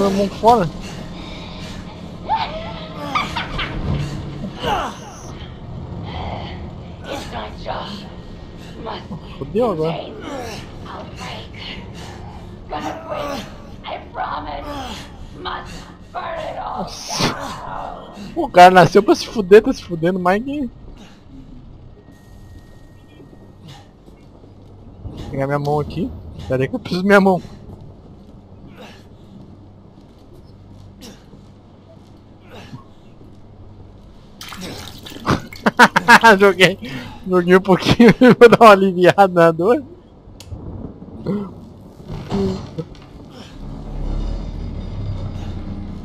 Todo mundo fora. Fodeu agora. O cara nasceu pra se fuder, tá se fudendo mais que... Vou pegar minha mão aqui. Pera aí que eu preciso da minha mão. Joguei um pouquinho e vou dar uma aliviada na dor.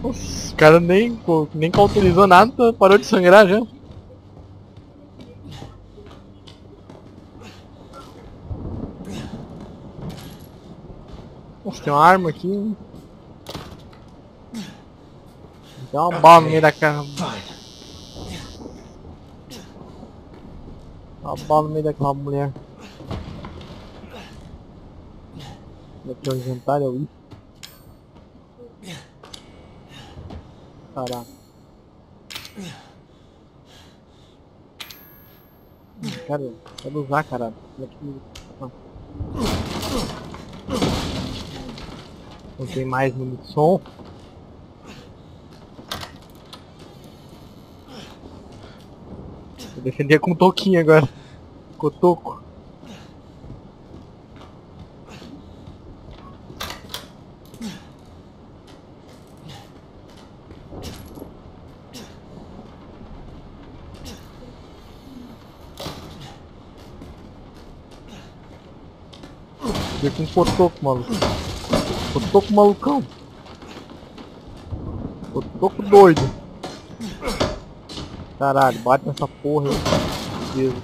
Nossa, o cara nem cauterizou nada, parou de sangrar já. Nossa, tem uma arma aqui. Dá uma bala no meio da cara. Uma bala no meio daquela mulher. Aqui é o inventário, é o I. Caraca. Cara, quero usar, caralho. Não tem mais munição. Defender com toquinho agora. Cotoco. Defender com cotoco, maluco. Cotoco malucão. Cotoco doido. Caralho, bate nessa porra, meu Deus.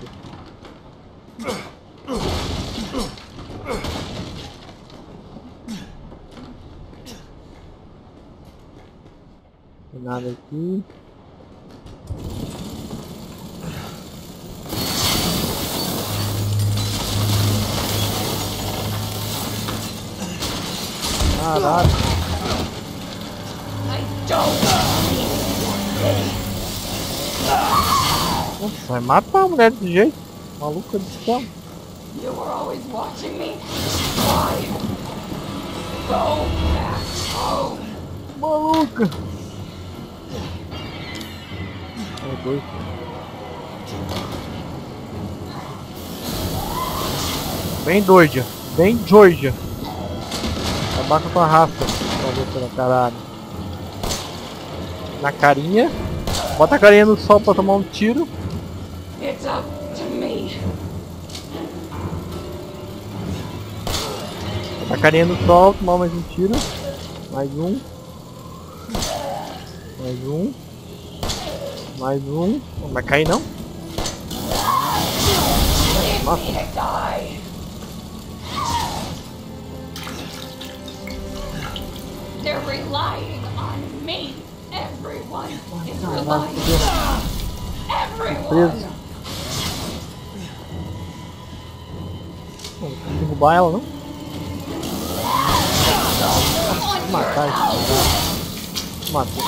Tem nada aqui. Caralho. Nossa, vai matar a mulher desse jeito, maluca do céu. Maluca. É doido. Bem doida, bem Georgia. Abaca com a raça, caralho. Na carinha. Bota a carinha no sol pra tomar um tiro. It's up to me. Bota a carinha no sol, tomar mais um tiro. Mais um. Mais um. Mais um. Não vai cair não? Nossa. They're relying on me. Everyone is relying on everyone. Não vou derrubar ela, não? Matar isso. Matou.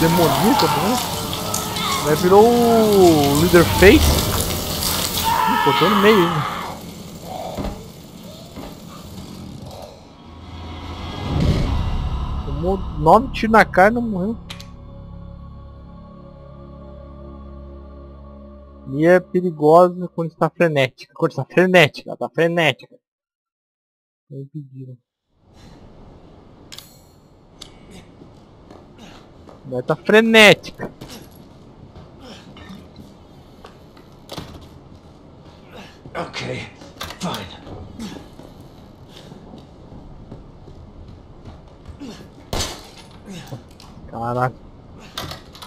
Demoníaca, né? Vai virou o Leader Face. Botou no meio ainda. Tomou 9 tiros na cara e não morreu. E é perigosa quando está frenética. Quando está frenética, ela está frenética. Não impediram. Ela está frenética. Ok, fine. Caraca,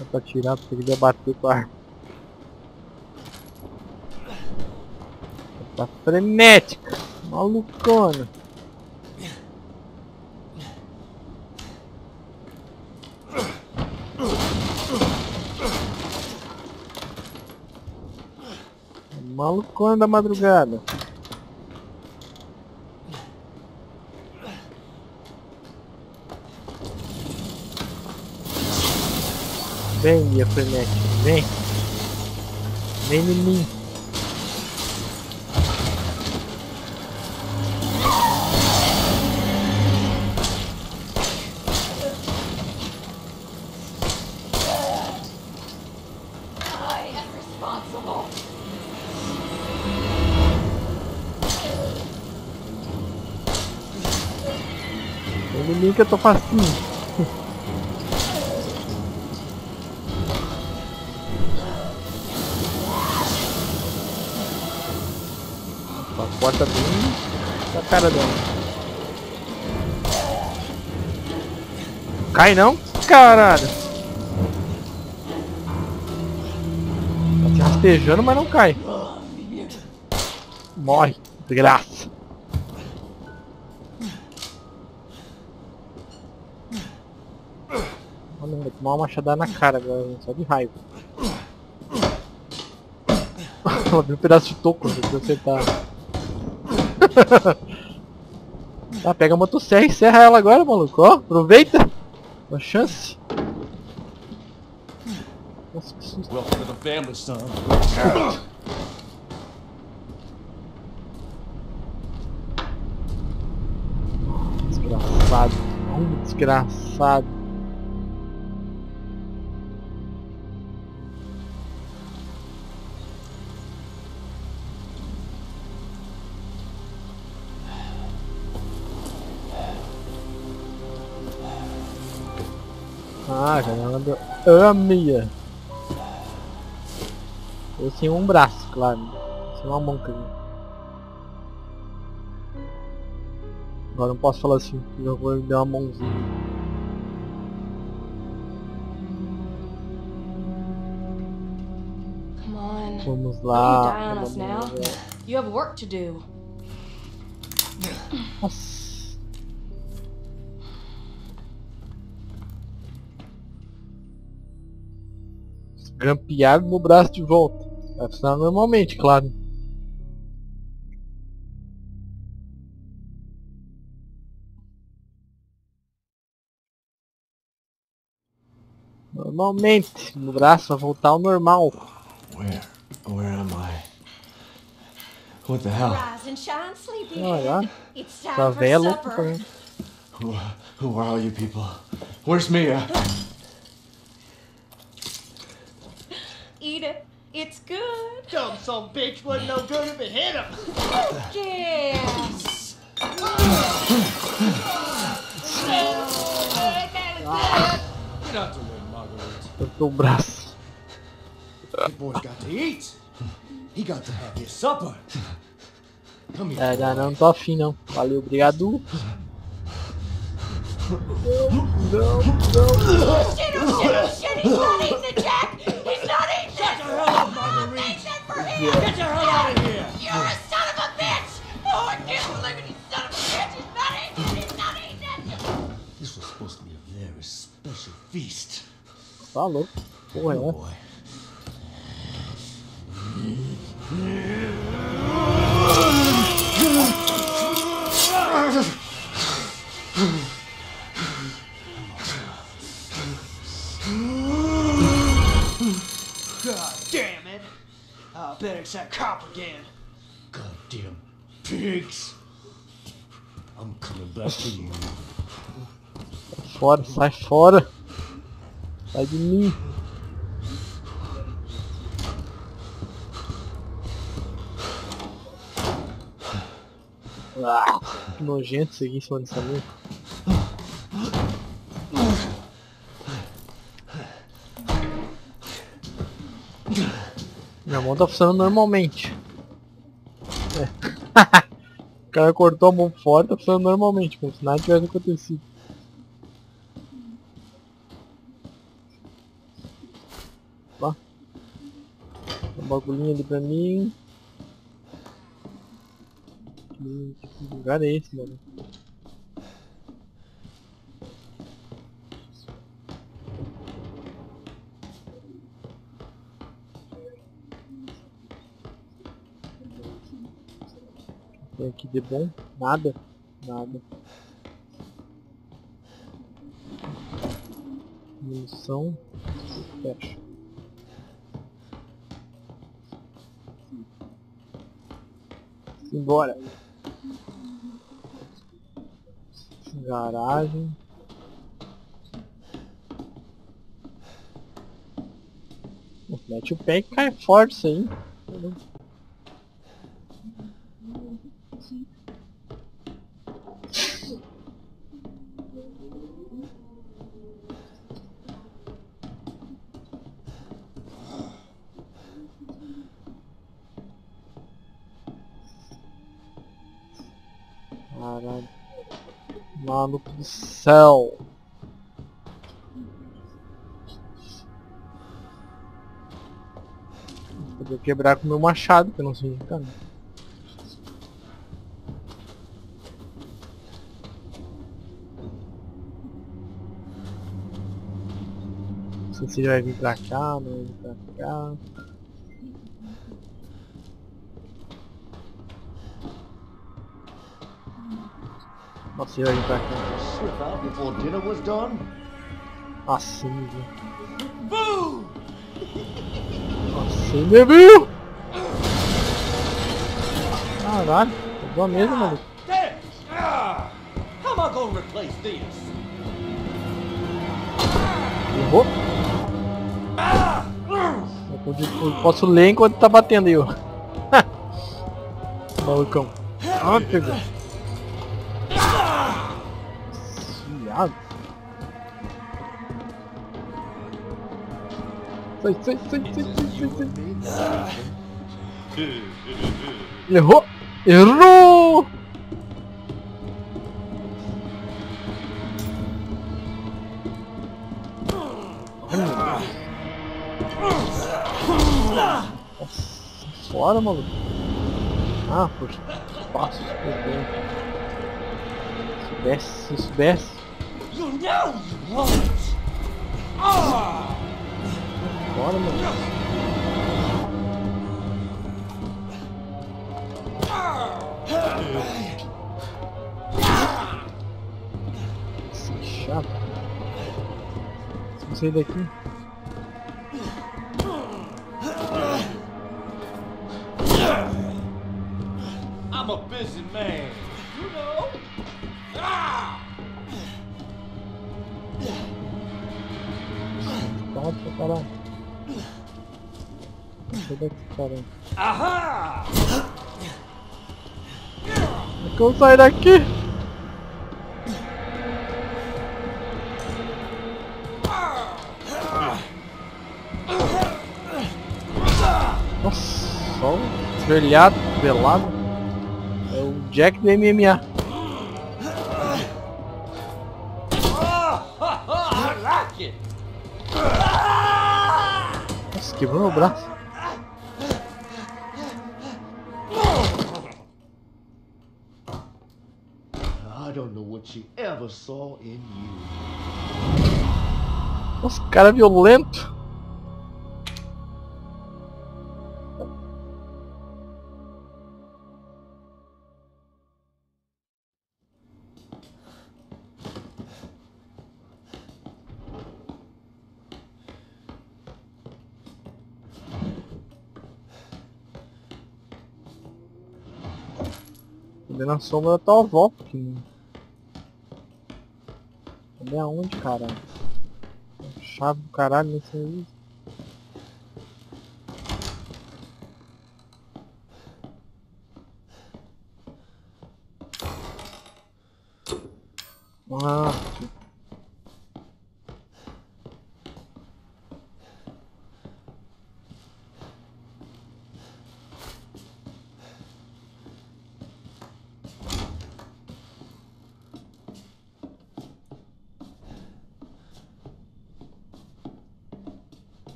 é pra tirar porque ele ia bater com a arma. Tá frenética, malucona. Malucona da madrugada. Vem, minha frenética, vem. Vem em mim. Vem em mim que eu tô facinho. Bota bem na cara dela. Cai não, caralho. Tá se rastejando, mas não cai. Morre, desgraça. Olha, vou tomar uma machadada na cara agora, só de raiva. Ela deu um pedaço de toco, se você tá... Ah, pega a motosserra e encerra ela agora, maluco. Ó, aproveita. Uma chance. Nossa, que susto. Desgraçado. Desgraçado. Ah, janela do... Amia! Eu sem um braço, claro. Sem uma mão, cara. Agora não posso falar assim, eu vou me dar uma mãozinha. Vamos lá. Vamos lá. Nossa. Grampeado no braço de volta. Vai funcionar normalmente, claro. Normalmente, no braço vai voltar ao normal. Where am I? What the hell? Olha, tá velho louco pra mim. Who are all you people? Where's Mia? Eat it. It's good. Dumb son bitch wasn't no good if it hit him. Yes. Get out the way, Margaret. No braço. The boy got to eat. He got to have his supper. Come here. É, não tô afim não. Valeu, obrigado. Não. Shit, he's not eating the Jack. Get your hell out of here! You're a son of a bitch! Oh, I can't believe it! You son of a bitch! He's not eating it! He's not eating it! This was supposed to be a very special feast. Follow. Boy, oh, boy. God damn it! I better it's that cop again. Goddamn pigs! I'm coming back to you. Fora, sai fora! Sai de mim! Ah, que nojento seguir em cima dessa linha. Minha mão tá funcionando normalmente. É. O cara cortou a mão fora, tá funcionando normalmente, como se nada tivesse acontecido. Ó. Tem um bagulhinho ali pra mim. Que lugar é esse, mano? Tem aqui de bom? Nada? Nada. Munição. Fecha. Embora. Garagem. Mete o pé e cai forte isso aí. Caralho. Maluco do céu. Vou quebrar com o meu machado, que eu não sei onde tá. Não sei se ele vai vir pra cá, não vai vir pra cá. Nossa, ele vai vir pra cá. Assim, viu? Você me viu? Caralho, pegou a mesa, mano. Errou? Eu posso ler enquanto tá batendo aí, ó. Malucão. Ah, pegou. Fiado. Sai. Errou! Errou! Fora, maluco! Ah, poxa! Passos por dentro! Se desce! Bora, mano. Chato. Vamos sair daqui. I'm a busy man, you know. Caralho. Ahá! Como sair daqui? Nossa, só um velhado, velado. É o Jack do MMA. Nossa, quebrou meu braço. Nossa, cara violento. Tô na sombra da tua avó, porque... Cadê aonde, caralho? Chave do caralho nesse aí. Ah,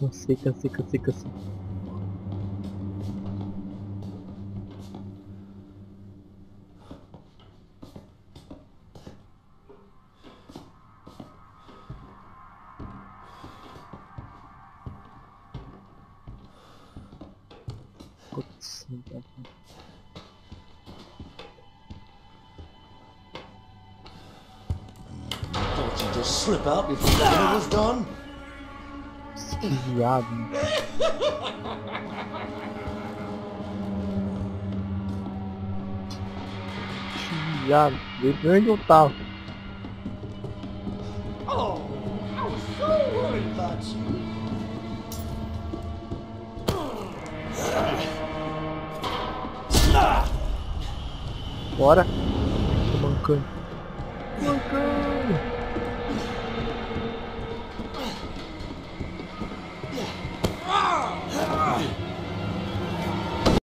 Cansei. Putz, não dá pra... Just slip out before the dinner was done. Diabo, vem onde eu tava. Oh, I was so worried about you. Bora, mancando.